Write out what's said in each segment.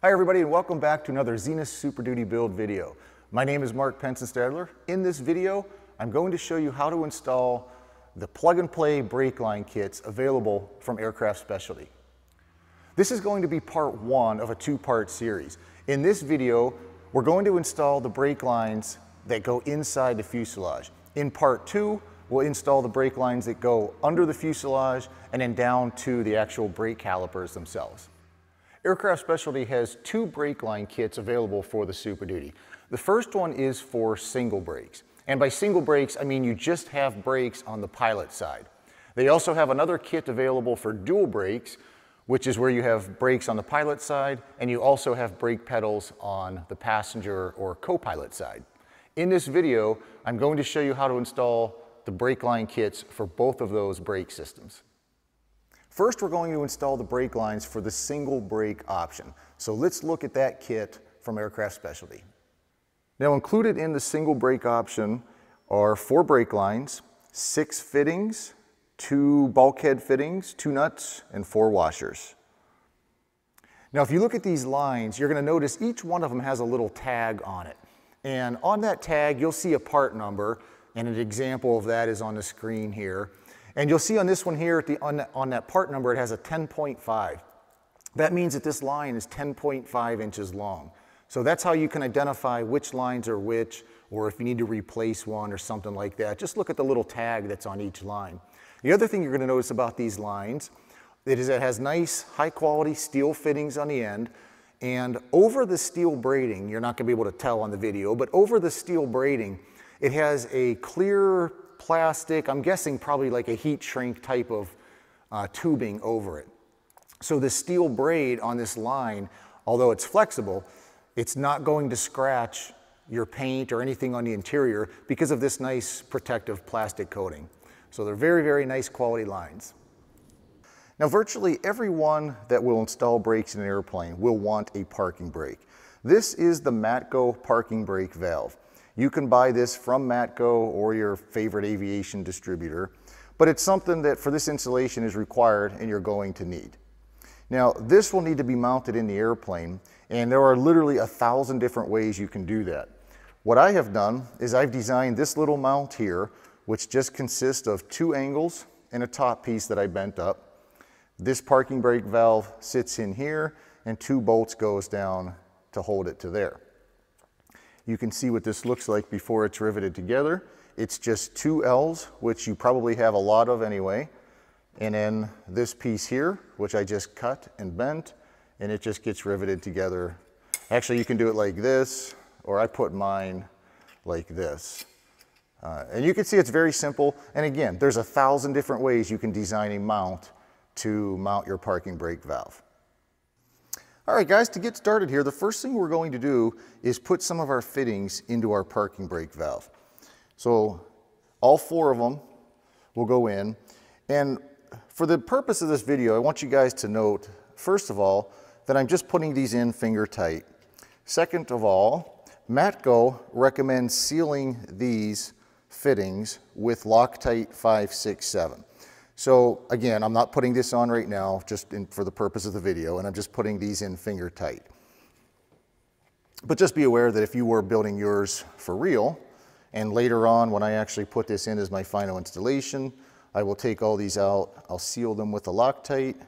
Hi everybody and welcome back to another Zenith Super Duty build video. My name is Mark Pensonstadler. In this video, I'm going to show you how to install the plug-and-play brake line kits available from Aircraft Specialty. This is going to be part one of a two-part series. In this video, we're going to install the brake lines that go inside the fuselage. In part two, we'll install the brake lines that go under the fuselage and then down to the actual brake calipers themselves. Aircraft Specialty has two brake line kits available for the Super Duty. The first one is for single brakes. And by single brakes, I mean you just have brakes on the pilot side. They also have another kit available for dual brakes, which is where you have brakes on the pilot side and you also have brake pedals on the passenger or co-pilot side. In this video, I'm going to show you how to install the brake line kits for both of those brake systems. First, we're going to install the brake lines for the single brake option. So let's look at that kit from Aircraft Specialty. Now included in the single brake option are 4 brake lines, 6 fittings, 2 bulkhead fittings, 2 nuts, and 4 washers. Now if you look at these lines, you're going to notice each one of them has a little tag on it. And on that tag, you'll see a part number, and an example of that is on the screen here. And you'll see on this one here, on that part number, it has a 10.5. That means that this line is 10.5 inches long. So that's how you can identify which lines are which, or if you need to replace one or something like that. Just look at the little tag that's on each line. The other thing you're going to notice about these lines is it has nice, high-quality steel fittings on the end. And over the steel braiding, you're not going to be able to tell on the video, but over the steel braiding, it has a clear plastic, I'm guessing probably like a heat shrink type of tubing over it. So the steel braid on this line, although it's flexible, it's not going to scratch your paint or anything on the interior because of this nice protective plastic coating. So they're very, very nice quality lines. Now virtually everyone that will install brakes in an airplane will want a parking brake. This is the Matco parking brake valve. You can buy this from Matco or your favorite aviation distributor, but it's something that for this installation is required and you're going to need. Now, this will need to be mounted in the airplane, and there are literally 1,000 different ways you can do that. What I have done is I've designed this little mount here, which just consists of 2 angles and a top piece that I bent up. This parking brake valve sits in here, and 2 bolts goes down to hold it to there. You can see what this looks like before it's riveted together. It's just 2 L's, which you probably have a lot of anyway. And then this piece here, which I just cut and bent, and it just gets riveted together. Actually, you can do it like this, or I put mine like this. And you can see it's very simple. And again, there's 1,000 different ways you can design a mount to mount your parking brake valve. All right guys, to get started here, the first thing we're going to do is put some of our fittings into our parking brake valve. So all 4 of them will go in. And for the purpose of this video, I want you guys to note, first of all, that I'm just putting these in finger tight. Second of all, Matco recommends sealing these fittings with Loctite 567. So again, I'm not putting this on right now, just for the purpose of the video, and I'm just putting these in finger tight. But just be aware that if you were building yours for real, and later on when I actually put this in as my final installation, I will take all these out, I'll seal them with the Loctite,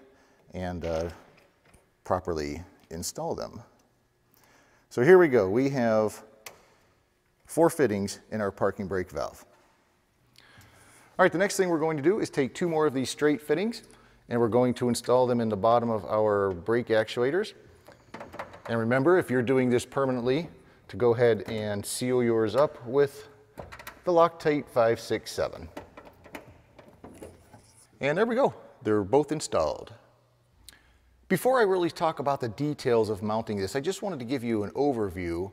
and properly install them. So here we go, we have 4 fittings in our parking brake valve. All right, the next thing we're going to do is take 2 more of these straight fittings and we're going to install them in the bottom of our brake actuators. And remember, if you're doing this permanently, to go ahead and seal yours up with the Loctite 567. And there we go, they're both installed. Before I really talk about the details of mounting this, I just wanted to give you an overview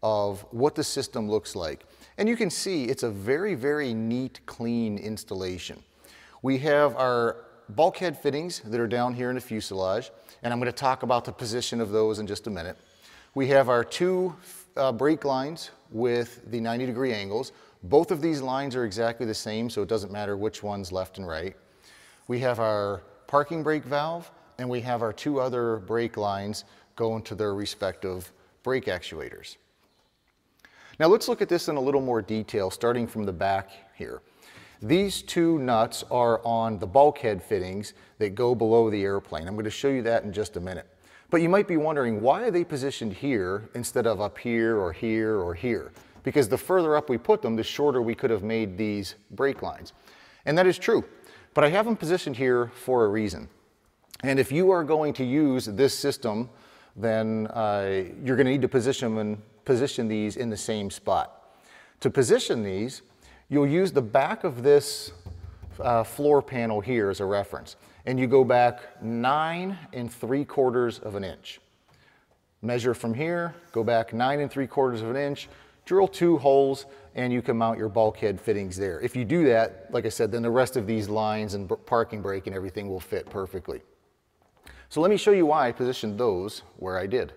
of what the system looks like. And you can see it's a very, very neat, clean installation. We have our bulkhead fittings that are down here in the fuselage, and I'm going to talk about the position of those in just a minute. We have our 2 brake lines with the 90-degree angles. Both of these lines are exactly the same, so it doesn't matter which one's left and right. We have our parking brake valve, and we have our 2 other brake lines go into their respective brake actuators. Now let's look at this in a little more detail, starting from the back here. These two nuts are on the bulkhead fittings that go below the airplane. I'm going to show you that in just a minute. But you might be wondering, why are they positioned here instead of up here or here or here? Because the further up we put them, the shorter we could have made these brake lines. And that is true, but I have them positioned here for a reason. And if you are going to use this system, then you're going to need to position these in the same spot. To position these, you'll use the back of this floor panel here as a reference, and you go back 9 3/4 of an inch. Measure from here, go back 9 3/4 of an inch, drill 2 holes, and you can mount your bulkhead fittings there. If you do that, like I said, then the rest of these lines and parking brake and everything will fit perfectly. So let me show you why I positioned those where I did.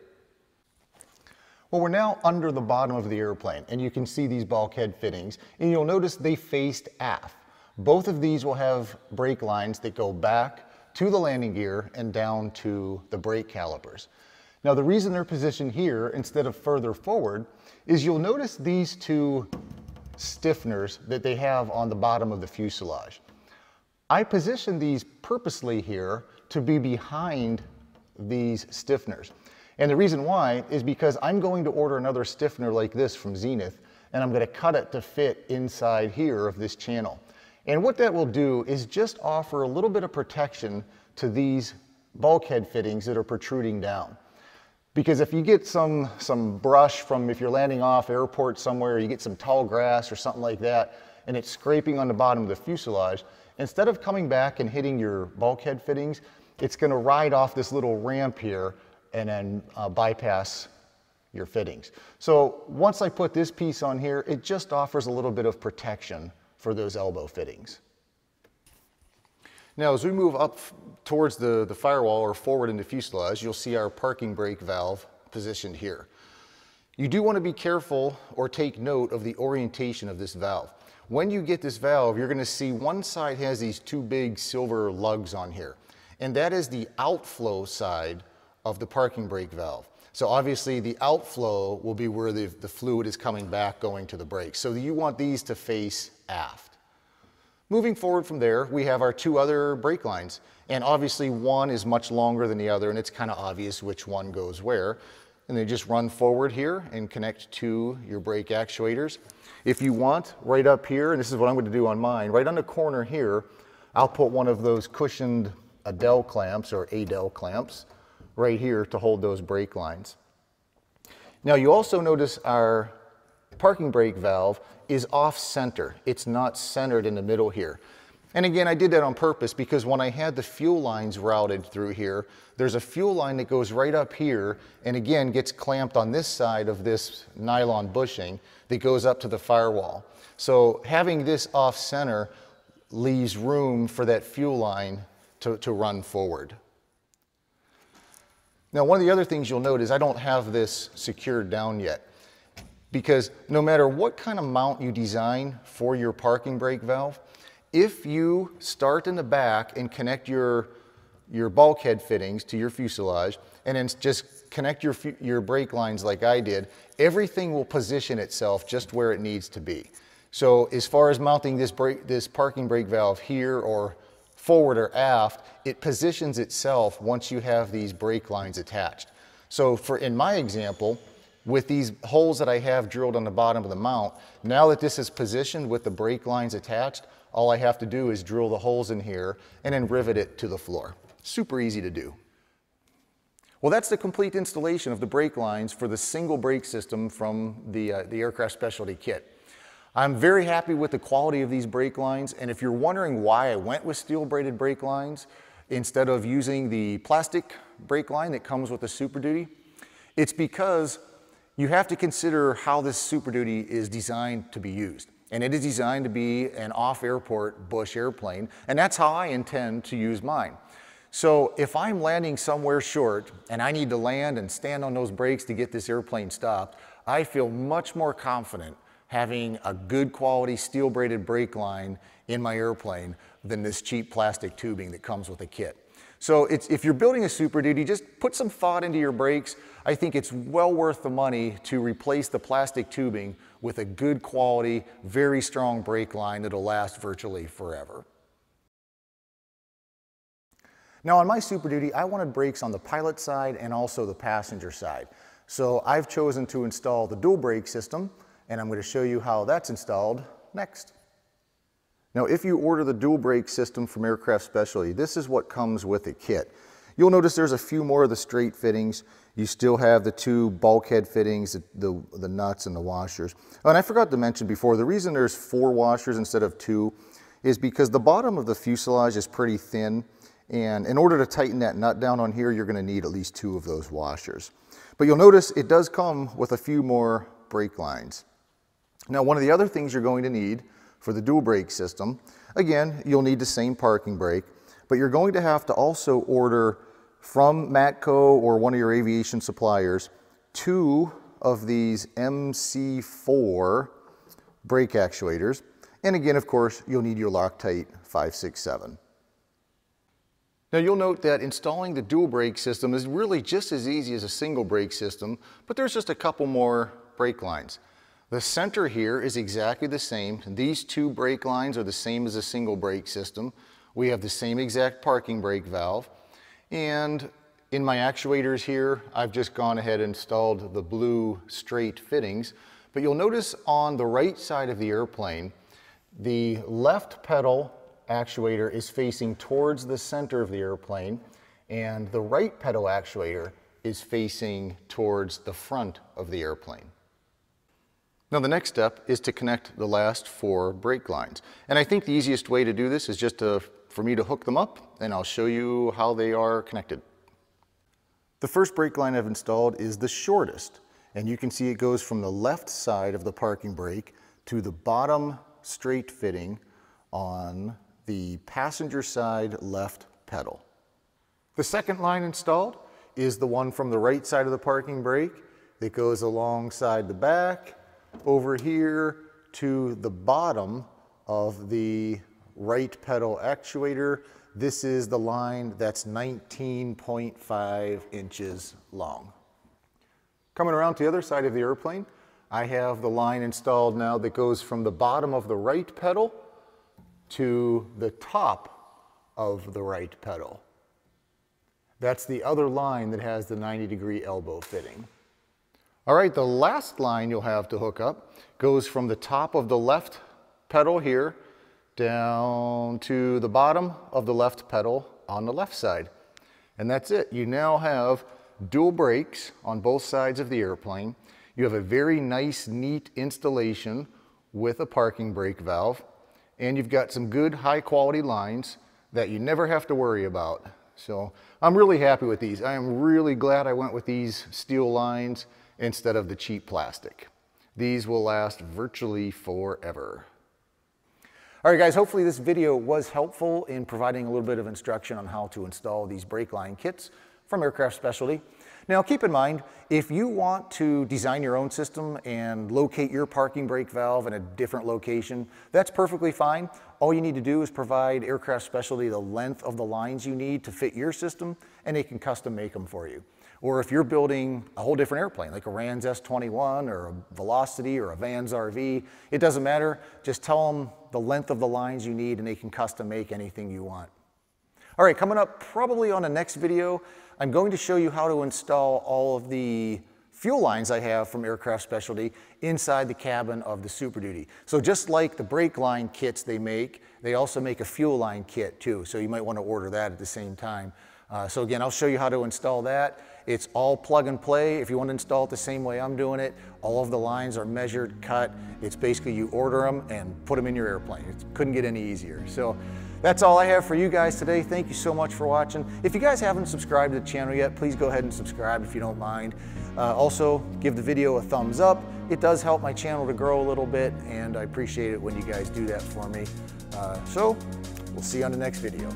Well, we're now under the bottom of the airplane, and you can see these bulkhead fittings, and you'll notice they faced aft. Both of these will have brake lines that go back to the landing gear and down to the brake calipers. Now, the reason they're positioned here instead of further forward is you'll notice these two stiffeners that they have on the bottom of the fuselage. I positioned these purposely here to be behind these stiffeners. And the reason why is because I'm going to order another stiffener like this from Zenith, and I'm going to cut it to fit inside here of this channel. And what that will do is just offer a little bit of protection to these bulkhead fittings that are protruding down. Because if you get some brush from, if you're landing off airport somewhere, you get some tall grass or something like that, and it's scraping on the bottom of the fuselage, instead of coming back and hitting your bulkhead fittings, it's going to ride off this little ramp here and then bypass your fittings. So once I put this piece on here, it just offers a little bit of protection for those elbow fittings. Now, as we move up towards the firewall or forward into fuselage, you'll see our parking brake valve positioned here. You do want to be careful or take note of the orientation of this valve. When you get this valve, you're going to see one side has these two big silver lugs on here, and that is the outflow side of the parking brake valve. So obviously the outflow will be where the fluid is coming back going to the brakes. So you want these to face aft. Moving forward from there, we have our two other brake lines, and obviously one is much longer than the other, and it's kind of obvious which one goes where. And they just run forward here and connect to your brake actuators. If you want, right up here, and this is what I'm going to do on mine, right on the corner here, I'll put one of those cushioned Adel clamps or Adel clamps right here to hold those brake lines. Now you also notice our parking brake valve is off center. It's not centered in the middle here. And again, I did that on purpose because when I had the fuel lines routed through here, there's a fuel line that goes right up here and again gets clamped on this side of this nylon bushing that goes up to the firewall. So having this off center leaves room for that fuel line to run forward. Now, one of the other things you'll note is I don't have this secured down yet, because no matter what kind of mount you design for your parking brake valve, if you start in the back and connect your bulkhead fittings to your fuselage and then just connect your brake lines like I did, everything will position itself just where it needs to be. So as far as mounting this parking brake valve here or forward or aft, it positions itself once you have these brake lines attached. So in my example, with these holes that I have drilled on the bottom of the mount, now that this is positioned with the brake lines attached, all I have to do is drill the holes in here and then rivet it to the floor. Super easy to do. Well, that's the complete installation of the brake lines for the single brake system from the Aircraft Specialty kit. I'm very happy with the quality of these brake lines, and if you're wondering why I went with steel braided brake lines instead of using the plastic brake line that comes with the Super Duty, it's because you have to consider how this Super Duty is designed to be used. And it is designed to be an off-airport bush airplane, and that's how I intend to use mine. So if I'm landing somewhere short and I need to land and stand on those brakes to get this airplane stopped, I feel much more confident having a good quality steel braided brake line in my airplane than this cheap plastic tubing that comes with a kit. So it's, if you're building a Super Duty, just put some thought into your brakes. I think it's well worth the money to replace the plastic tubing with a good quality, very strong brake line that'll last virtually forever. Now on my Super Duty, I wanted brakes on the pilot side and also the passenger side. So I've chosen to install the dual brake system, and I'm going to show you how that's installed next. Now if you order the dual brake system from Aircraft Specialty, this is what comes with the kit. You'll notice there's a few more of the straight fittings. You still have the two bulkhead fittings, the nuts and the washers. Oh, and I forgot to mention before, the reason there's 4 washers instead of 2 is because the bottom of the fuselage is pretty thin, and in order to tighten that nut down on here, you're going to need at least 2 of those washers. But you'll notice it does come with a few more brake lines. Now one of the other things you're going to need for the dual brake system, again, you'll need the same parking brake, but you're going to have to also order from Matco or one of your aviation suppliers 2 of these MC4 brake actuators. And again, of course, you'll need your Loctite 567. Now you'll note that installing the dual brake system is really just as easy as a single brake system, but there's just a couple more brake lines. The center here is exactly the same. These 2 brake lines are the same as a single brake system. We have the same exact parking brake valve. And in my actuators here, I've just gone ahead and installed the blue straight fittings. But you'll notice on the right side of the airplane, the left pedal actuator is facing towards the center of the airplane, and the right pedal actuator is facing towards the front of the airplane. Now the next step is to connect the last 4 brake lines. And I think the easiest way to do this is just for me to hook them up, and I'll show you how they are connected. The first brake line I've installed is the shortest, and you can see it goes from the left side of the parking brake to the bottom straight fitting on the passenger side left pedal. The second line installed is the one from the right side of the parking brake that goes alongside the back over here to the bottom of the right pedal actuator. This is the line that's 19.5 inches long. Coming around to the other side of the airplane, I have the line installed now that goes from the bottom of the right pedal to the top of the right pedal. That's the other line that has the 90-degree elbow fitting. All right, the last line you'll have to hook up goes from the top of the left pedal here down to the bottom of the left pedal on the left side. And that's it. You now have dual brakes on both sides of the airplane. You have a very nice, neat installation with a parking brake valve, and you've got some good, high-quality lines that you never have to worry about. So I'm really happy with these. I am really glad I went with these steel lines instead of the cheap plastic. These will last virtually forever. All right guys, hopefully this video was helpful in providing a little bit of instruction on how to install these brake line kits from Aircraft Specialty. Now keep in mind, if you want to design your own system and locate your parking brake valve in a different location, that's perfectly fine. All you need to do is provide Aircraft Specialty the length of the lines you need to fit your system, and they can custom make them for you. Or if you're building a whole different airplane, like a RANS S21 or a Velocity or a VANS RV, it doesn't matter. Just tell them the length of the lines you need and they can custom make anything you want. All right, coming up probably on the next video, I'm going to show you how to install all of the fuel lines I have from Aircraft Specialty inside the cabin of the Super Duty. So just like the brake line kits they make, they also make a fuel line kit too. So you might want to order that at the same time. So again, I'll show you how to install that. It's all plug and play. If you want to install it the same way I'm doing it, all of the lines are measured, cut. It's basically you order them and put them in your airplane. It couldn't get any easier. So that's all I have for you guys today. Thank you so much for watching. If you guys haven't subscribed to the channel yet, please go ahead and subscribe if you don't mind. Also, give the video a thumbs up. It does help my channel to grow a little bit, and I appreciate it when you guys do that for me. So we'll see you on the next video.